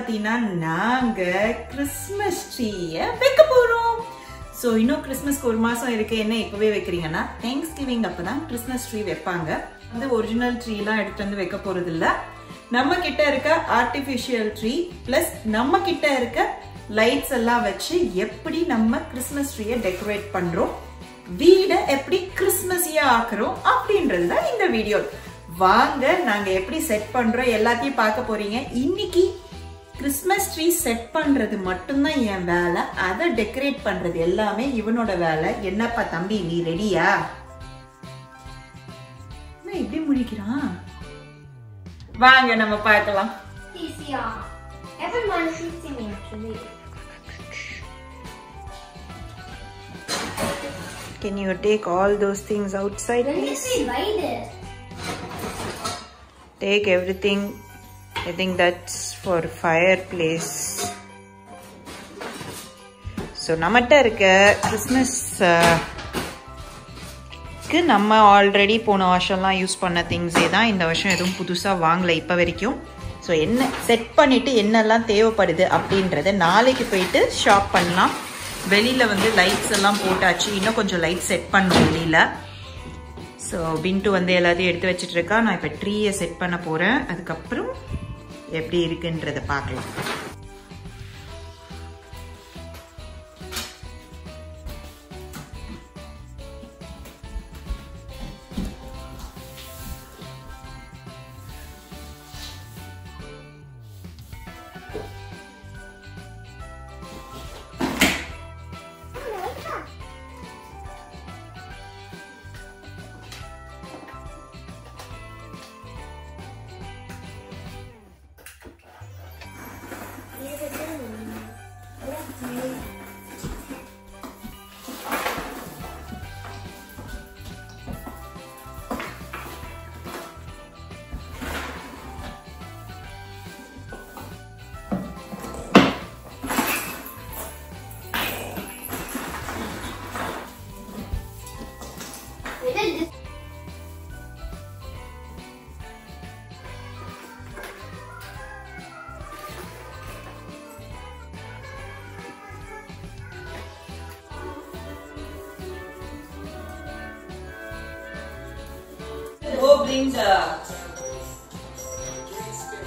பார்த்தீங்கன்னா நாங்கள் கிறிஸ்மஸ் ட்ரீயை வைக்க போகிறோம். ஸோ இன்னும் கிறிஸ்மஸ்க்கு ஒரு மாதம் இருக்குது, என்ன இப்போவே வைக்கிறீங்கன்னா தேங்க்ஸ் கிவிங் அப்போ தான் கிறிஸ்மஸ் ட்ரீ வைப்பாங்க. வந்து ஒரிஜினல் ட்ரீலாம் எடுத்துகிட்டு வந்து வைக்க போகிறதில்ல. நம்ம கிட்ட இருக்க ஆர்டிஃபிஷியல் ட்ரீ ப்ளஸ் நம்ம கிட்ட இருக்க லைட்ஸ் எல்லாம் வச்சு எப்படி நம்ம கிறிஸ்மஸ் ட்ரீயை டெக்கரேட் பண்ணுறோம், வீடை எப்படி கிறிஸ்மஸியாக ஆக்குறோம் அப்படின்றது தான் இந்த வீடியோ. வாங்க நாங்க எப்படி செட் பண்றோம் எல்லாத்தையும் பார்க்க போறீங்க. இன்னைக்கு கிறிஸ்மஸ் ட்ரீ செட் பண்றது மட்டும்தான் என் வேலை, அதை டெக்கரேட் பண்றது எல்லாமே இவனோட வேலை. என்னப்பா தம்பி, நீ ரெடியா? எப்படி முடிக்கிறான் வாங்க நம்ம பார்க்கலாம். Can you take all those things outside? Take everything. I think that's for fireplace. So, namatta irukka Christmas ku namma already pona varsham la use panna things edha indha varsham edhum pudusa vaangala ipa varaikum. So, enna set pannittu enna ella thevapadudhu appindradha naalaiku poittu shop pannalam. Velila vandu lights ella pottaachu, inna konjam light set pannom velila. So Bintu வந்து எல்லாத்தையும் எடுத்து வச்சிட்ருக்கா. நான் இப்போ ட்ரீயை set பண்ண போகிறேன், அதுக்கப்புறம் எப்படி இருக்குன்றதை பார்க்கலாம்.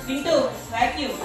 Bintu, vacuum.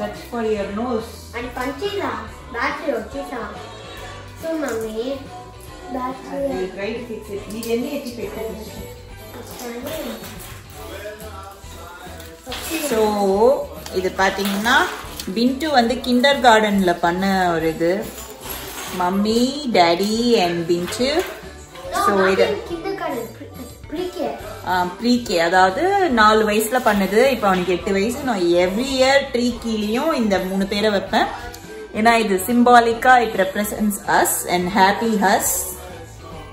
That's for your nose. And panchila, battery ochita. So mommy, battery. I will try to fix it. Need any etiquette. So, idu pathina Bintu vandu kindergarten la panna oru idu. Mummy, daddy and Bintu. So idu kindergarten ப்ரீகே, அதாவது 4 வயசுல பண்ணது, இப்போ அவனுக்கு 8 வயசு. நான் every year tree கீழேயும் இந்த 3 பேரை வைப்பேன். ஏன்னா இது சிம்பாலிக்கா it represents us and happy has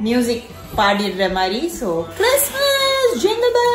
music பாடிடுற மாதிரி. So Christmas jingle bell.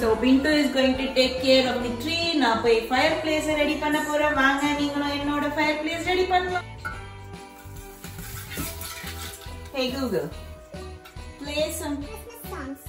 So Bintu is going to take care of the tree. Now we will fireplace ready panna porom. Vaanga neengalum ennoda fireplace ready panna. Hey Google, play some Christmas songs.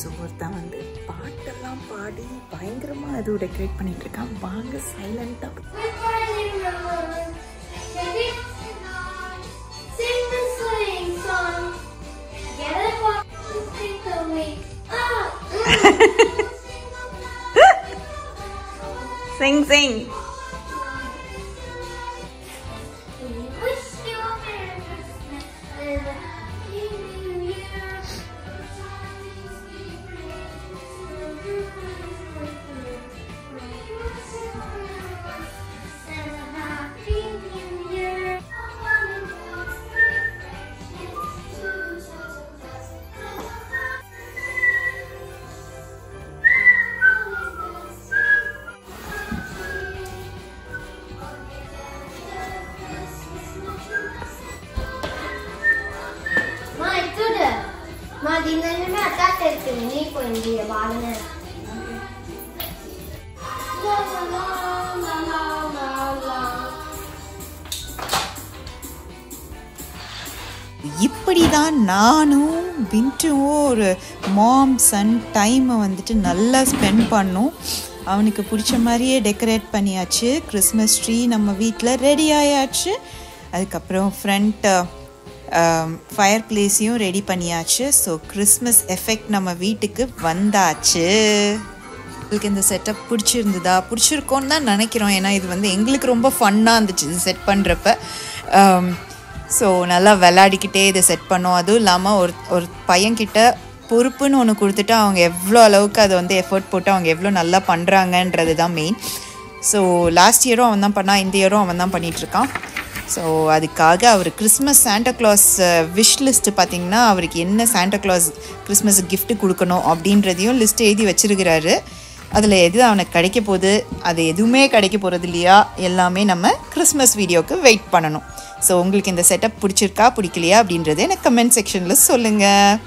So ஒருத்தான் வந்து பாட்டெல்லாம் பாடி பயங்கரமா அது decorate பண்ணிட்டு இருக்கான். வாங்க சைலண்டா sing sing. இப்படிதான் நானும் பின்ட்டுவும் ஒரு மாம் சன் டைமை வந்துட்டு நல்லா ஸ்பெண்ட் பண்ணோம். அவனுக்கு பிடிச்ச மாதிரியே டெக்கரேட் பண்ணியாச்சு. கிறிஸ்மஸ் ட்ரீ நம்ம வீட்டில் ரெடி ஆயாச்சு. அதுக்கப்புறம் ஃப்ரண்ட் ஃபயர் பிளேஸையும் ரெடி பண்ணியாச்சு. ஸோ கிறிஸ்மஸ் எஃபெக்ட் நம்ம வீட்டுக்கு வந்தாச்சு. உங்களுக்கு இந்த செட்டப் பிடிச்சிருந்ததா? பிடிச்சிருக்கோன்னு தான் நினைக்கிறோம். ஏன்னா இது வந்து எங்களுக்கு ரொம்ப ஃபன்னாக இருந்துச்சு இது செட் பண்ணுறப்ப. ஸோ நல்லா விளையாடிக்கிட்டே இதை செட் பண்ணோம். அதுவும் இல்லாமல் ஒரு பையன்கிட்ட பொறுப்புன்னு ஒன்று கொடுத்துட்டு அவங்க எவ்வளோ அளவுக்கு அதை வந்து எஃபர்ட் போட்டு அவங்க எவ்வளோ நல்லா பண்ணுறாங்கன்றது தான் மெயின். ஸோ லாஸ்ட் இயரும் அவன் தான் பண்ணான், இந்த இயரும் அவன் தான் பண்ணிகிட்ருக்கான். ஸோ அதுக்காக அவர் Christmas Santa Claus wish list பார்த்திங்கன்னா அவருக்கு என்ன சாண்டா கிளாஸ் கிறிஸ்மஸ் கிஃப்ட் கொடுக்கணும் அப்படின்றதையும் லிஸ்ட்டு எழுதி வச்சுருக்கிறாரு. அதில் எது அவனுக்கு கிடைக்க போகுது, அது எதுவுமே கிடைக்க போகிறது இல்லையா, எல்லாமே நம்ம கிறிஸ்மஸ் வீடியோவுக்கு வெயிட் பண்ணணும். ஸோ உங்களுக்கு இந்த செட்டப் பிடிச்சிருக்கா பிடிக்கலையா அப்படின்றது எனக்கு கமெண்ட் செக்ஷனில் சொல்லுங்கள்.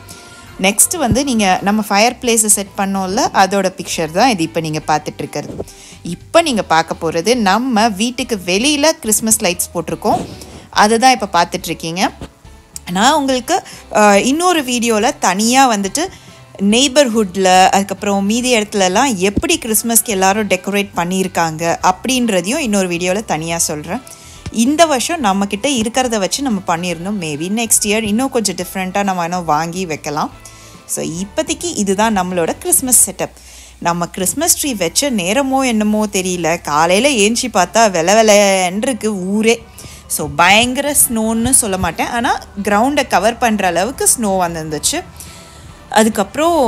நெக்ஸ்ட்டு வந்து நீங்கள் நம்ம ஃபயர் பிளேஸை செட் பண்ணோம்ல, அதோட பிக்சர் தான் இது இப்போ நீங்கள் பார்த்துட்ருக்கிறது. இப்போ நீங்கள் பார்க்க போகிறது நம்ம வீட்டுக்கு வெளியில் கிறிஸ்மஸ் லைட்ஸ் போட்டிருக்கோம், அதை தான் இப்போ பார்த்துட்ருக்கீங்க. நான் உங்களுக்கு இன்னொரு வீடியோவில் தனியாக வந்துட்டு நெய்பர்ஹுட்டில் அதுக்கப்புறம் மீதி இடத்துலலாம் எப்படி கிறிஸ்மஸ்க்கு எல்லோரும் டெக்கரேட் பண்ணியிருக்காங்க அப்படின்றதையும் இன்னொரு வீடியோவில் தனியாக சொல்கிறேன். இந்த வருஷம் நம்மக்கிட்ட இருக்கிறத வச்சு நம்ம பண்ணியிருந்தோம். மேபி நெக்ஸ்ட் இயர் இன்னும் கொஞ்சம் டிஃப்ரெண்ட்டாக நம்ம இன்னும் வாங்கி வைக்கலாம். ஸோ இப்போதைக்கு இதுதான் நம்மளோட கிறிஸ்மஸ் செட்டப். நம்ம கிறிஸ்மஸ் ட்ரீ வச்ச நேரமோ என்னமோ தெரியல, காலையில் ஏஞ்சி பார்த்தா வெலை வெலைன்றிருக்கு ஊரே. ஸோ பயங்கர ஸ்னோன்னு சொல்ல மாட்டேன், ஆனால் கிரவுண்டை கவர் பண்ணுற அளவுக்கு ஸ்னோ வந்துருந்துச்சு. அதுக்கப்புறம்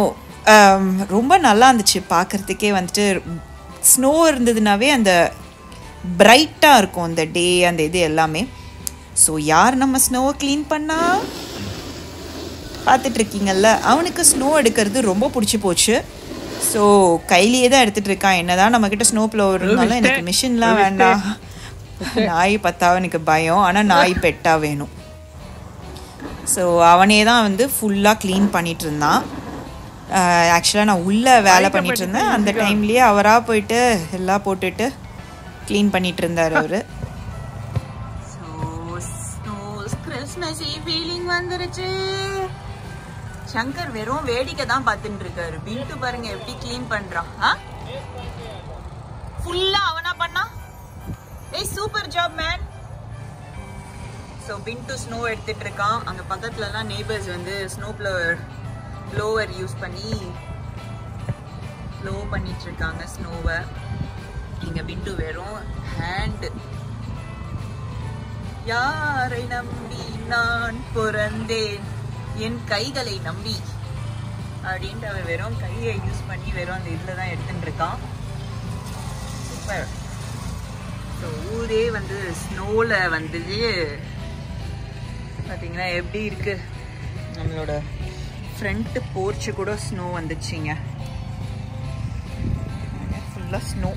ரொம்ப நல்லா இருந்துச்சு பார்க்குறதுக்கே. வந்துட்டு ஸ்னோ இருந்ததுனாவே அந்த பிரைட்டாக இருக்கும் அந்த டே, அந்த இது எல்லாமே. ஸோ யார் நம்ம ஸ்னோவை க்ளீன் பண்ணால் பார்த்துட்ருக்கீங்கள்ல, அவனுக்கு ஸ்னோ எடுக்கிறது ரொம்ப பிடிச்சி போச்சு. ஸோ கையிலேயே தான் எடுத்துகிட்டு இருக்கான். என்ன தான் நம்மக்கிட்ட ஸ்னோ ப்ளோவர் இருந்தாலும் எனக்கு மிஷின்லாம் வேண்டாம், நாய் பார்த்தா அவனுக்கு பயம், ஆனால் நாய் பெட்டாக வேணும். ஸோ அவனே தான் வந்து ஃபுல்லாக க்ளீன் பண்ணிகிட்டு இருந்தான். actually நான் உள்ள வேலை பண்ணிட்டு இருந்தேன் அந்த டைம்லயே அவரா போயிடு எல்லாம் போட்டுட்டு க்ளீன் பண்ணிட்டு இருந்தாரு அவரு so snows christmas feeling வந்துருச்சு சங்கர் வெறும் வேடிக்கை தான் பார்த்துட்டு இருக்காரு பிந்து பாருங்க எப்படி க்ளீன் பண்றான் ஃபுல்லா அவனா பண்ணா ஏய் சூப்பர் ஜாப் மேன் so பிந்து snow எடுத்துட்டு இருக்கான் அங்க பக்கத்துல எல்லாம் neighbors வந்து snow blower blower யூஸ் பண்ணி blow பண்ணிட்டு இருக்காங்க ஸ்னோவை இங்க பிந்து வெறும் ஹேண்ட் யாரை நம்பி நான் பிறந்தேன் என் கைகளை நம்பி அப்படின்ட்டு அவன் வெறும் கையை யூஸ் பண்ணி வெறும் அந்த இதுல தான் எடுத்துட்டு இருக்கான் சூப்பர் ஸோ ஊரே வந்து ஸ்னோல வந்து பார்த்தீங்கன்னா எப்படி இருக்கு நம்மளோட ஃப்ரண்ட் போர்ச்சு கூட ஸ்னோ வந்துச்சுங்க ஃபுல்லாக ஸ்னோ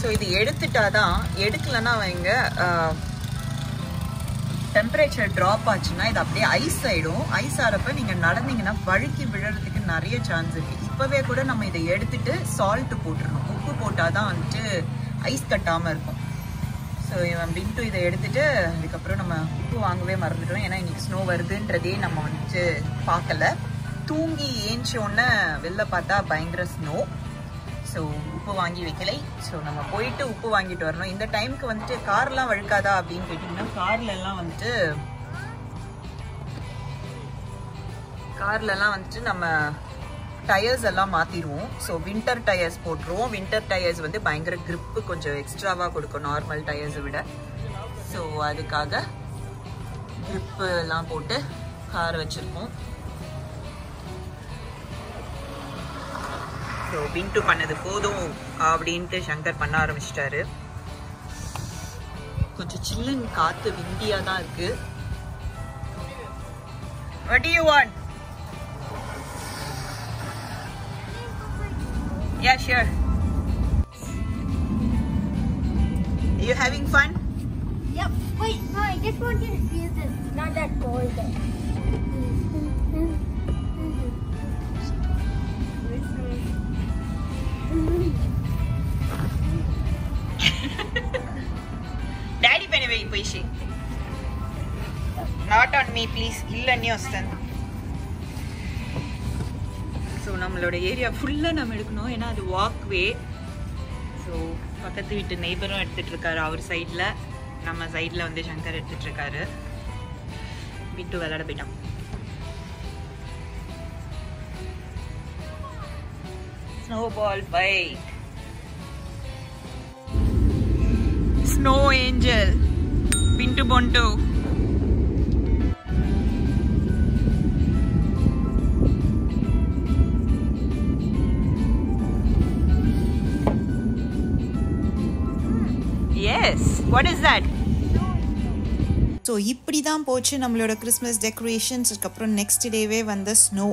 ஸோ இது எடுத்துட்டாதான் எடுக்கலன்னா அவங்க டெம்பரேச்சர் ட்ராப் ஆச்சுன்னா இது அப்படியே ஐஸ் ஆகிடும் ஐஸ் ஆகிறப்ப நீங்கள் நடந்தீங்கன்னா வழுக்கி விழுறதுக்கு நிறைய சான்ஸ் இருக்குது இப்போவே கூட நம்ம இதை எடுத்துட்டு சால்ட்டு போட்டுடணும் உப்பு போட்டால் தான் வந்துட்டு ஐஸ் கட்டாமல் இருக்கும் ஸோ இவன் பிந்து இதை எடுத்துட்டு அதுக்கப்புறம் நம்ம உப்பு வாங்கவே மறந்துட்டோம் ஏன்னா இன்னைக்கு ஸ்னோ வருதுன்றதே நம்ம வந்துட்டு பார்க்கல தூங்கி ஏஞ்சோன்னு வெளில பார்த்தா பயங்கர ஸ்னோ ஸோ உப்பு வாங்கி வைக்கலை ஸோ நம்ம போயிட்டு உப்பு வாங்கிட்டு வரணும் இந்த டைமுக்கு வந்துட்டு கார்லாம் வழுக்காதா அப்படின்னு கேட்டிங்கன்னா கார்லலாம் வந்துட்டு நம்ம டயர்ஸ் எல்லாம் மாற்றிடுவோம் ஸோ வின்டர் டயர்ஸ் போட்டுருவோம் வின்டர் டயர்ஸ் வந்து பயங்கர க்ரிப்பு கொஞ்சம் எக்ஸ்ட்ராவாக கொடுக்கும் நார்மல் டயர்ஸை விட ஸோ அதுக்காக க்ரிப்பு எல்லாம் போட்டு கார் வச்சுருக்கோம் ஸோ பிந்து பண்ணது போதும் அப்படின்ட்டு சங்கர் பண்ண ஆரம்பிச்சிட்டாரு கொஞ்சம் சில்லுன்னு காற்று விந்தியாக தான் இருக்கு What do you want? Yeah, sure. Are you having fun? Yep. Wait, no, I just want to refuse this. It's not that cold. Daddy pani vai poishi not on me please illa nee ostan so nammaloda area full ah nam edukano ena adu walkway so pakkathu vittu neighbor um edutittirukkaru our side la nama side la vande shankar edutittirukkaru vittu velada poitam snowball bike snow angel bintu bontu yes what is that so இப்படி தான் போச்சு நம்மளோட Christmas decorations அப்புறம் next டேவே வந்த snow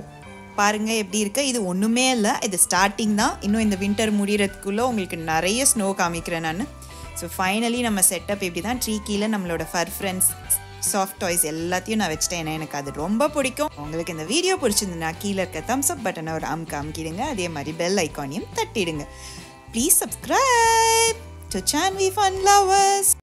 பாருங்க எப்படி இருக்கு இது ஒண்ணுமே இல்ல இது ஸ்டார்டிங் தான் இன்னும் இந்த வின்டர் முடியறதுக்குள்ள உங்களுக்கு நிறைய ஸ்னோ காமிக்கிறேன் நான் ஸோ ஃபைனலி நம்ம செட்டப் இப்படி தான் ட்ரீ கீழே நம்மளோட ஃபர் ஃப்ரெண்ட்ஸ் சாஃப்ட் டாய்ஸ் எல்லாத்தையும் நான் வச்சுட்டேன் ஏன்னா எனக்கு அது ரொம்ப பிடிக்கும் உங்களுக்கு இந்த வீடியோ பிடிச்சிருந்ததுன்னா கீழே இருக்க தம்ஸ் அப் பட்டனை ஒரு காமிக்கிடுங்க அதே மாதிரி பெல் ஐக்கானையும் தட்டிடுங்க please subscribe to Saanvi fun lovers